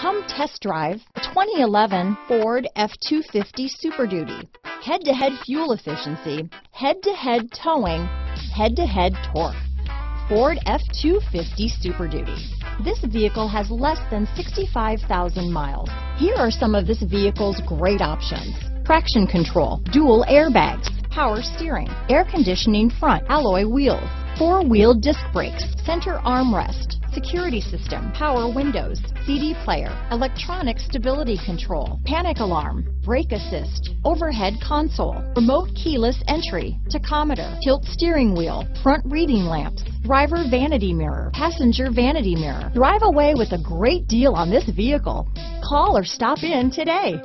Come test drive 2011 Ford F-250 Super Duty. Head-to-head fuel efficiency, head-to-head towing, head-to-head torque. Ford F-250 Super Duty. This vehicle has less than 65,000 miles. Here are some of this vehicle's great options. Traction control, dual airbags, power steering, air conditioning front, alloy wheels, four-wheel disc brakes, center armrest, security system, power windows, CD player, electronic stability control, panic alarm, brake assist, overhead console, remote keyless entry, tachometer, tilt steering wheel, front reading lamps, driver vanity mirror, passenger vanity mirror. Drive away with a great deal on this vehicle. Call or stop in today.